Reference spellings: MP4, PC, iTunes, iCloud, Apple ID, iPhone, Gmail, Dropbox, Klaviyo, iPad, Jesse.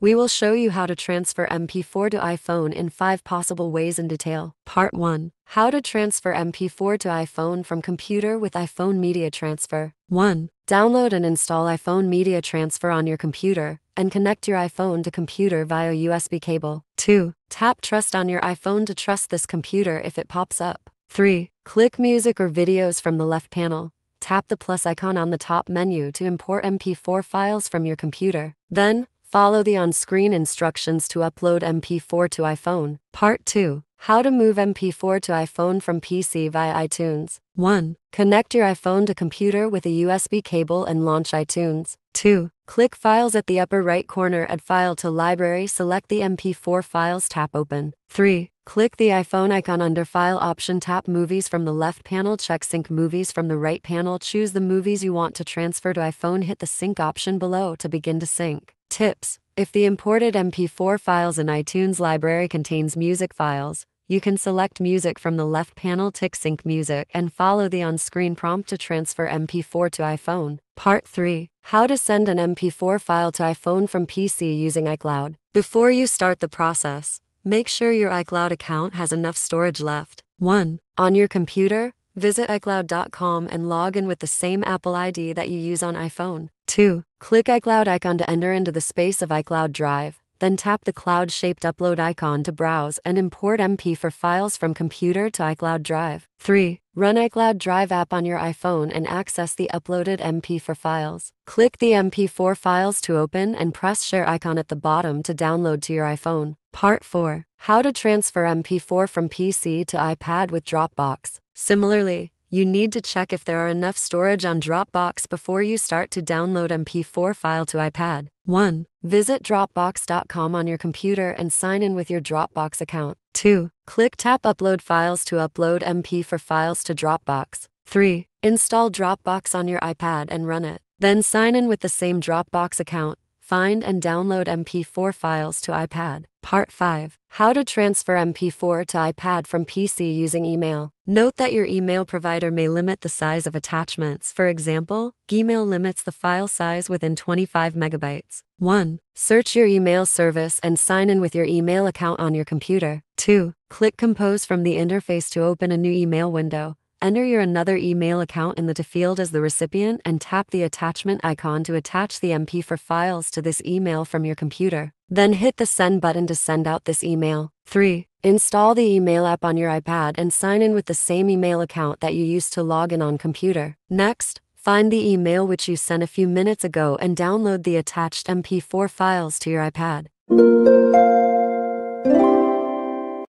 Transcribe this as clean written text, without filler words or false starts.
We will show you how to transfer MP4 to iPhone in 5 possible ways in detail. Part 1. How to transfer MP4 to iPhone from computer with iPhone Media Transfer. 1. Download and install iPhone Media Transfer on your computer, and connect your iPhone to computer via USB cable. 2. Tap Trust on your iPhone to trust this computer if it pops up. 3. Click music or videos from the left panel. Tap the plus icon on the top menu to import MP4 files from your computer. Then, follow the on-screen instructions to upload MP4 to iPhone. Part 2. How to move MP4 to iPhone from PC via iTunes. 1. Connect your iPhone to computer with a USB cable and launch iTunes. 2. Click Files at the upper right corner, Add File to Library, select the MP4 files, tap Open. 3. Click the iPhone icon under File option, tap Movies from the left panel, check Sync Movies from the right panel, choose the movies you want to transfer to iPhone, hit the Sync option below to begin to sync. Tips: if the imported MP4 files in iTunes library contains music files, you can select music from the left panel, tick Sync Music, and follow the on-screen prompt to transfer MP4 to iPhone. Part 3. How to send an MP4 file to iPhone from PC using iCloud. Before you start the process, make sure your iCloud account has enough storage left. 1. On your computer, visit iCloud.com and log in with the same Apple ID that you use on iPhone. 2. Click iCloud icon to enter into the space of iCloud Drive, then tap the cloud-shaped upload icon to browse and import MP4 files from computer to iCloud Drive. 3. Run iCloud Drive app on your iPhone and access the uploaded MP4 files. Click the MP4 files to open and press share icon at the bottom to download to your iPhone. Part 4. How to transfer MP4 from PC to iPad with Dropbox. Similarly, you need to check if there are enough storage on Dropbox before you start to download MP4 file to iPad. 1. Visit Dropbox.com on your computer and sign in with your Dropbox account. 2. Click tap Upload Files to upload MP4 files to Dropbox. 3. Install Dropbox on your iPad and run it. Then sign in with the same Dropbox account. Find and download MP4 files to iPad. Part 5. How to transfer MP4 to iPad from PC using email. Note that your email provider may limit the size of attachments. For example, Gmail limits the file size within 25 megabytes. 1. Search your email service and sign in with your email account on your computer. 2. Click Compose from the interface to open a new email window. Enter your another email account in the to field as the recipient and tap the attachment icon to attach the MP4 files to this email from your computer. Then hit the send button to send out this email. 3. Install the email app on your iPad and sign in with the same email account that you used to log in on computer. Next, find the email which you sent a few minutes ago and download the attached MP4 files to your iPad.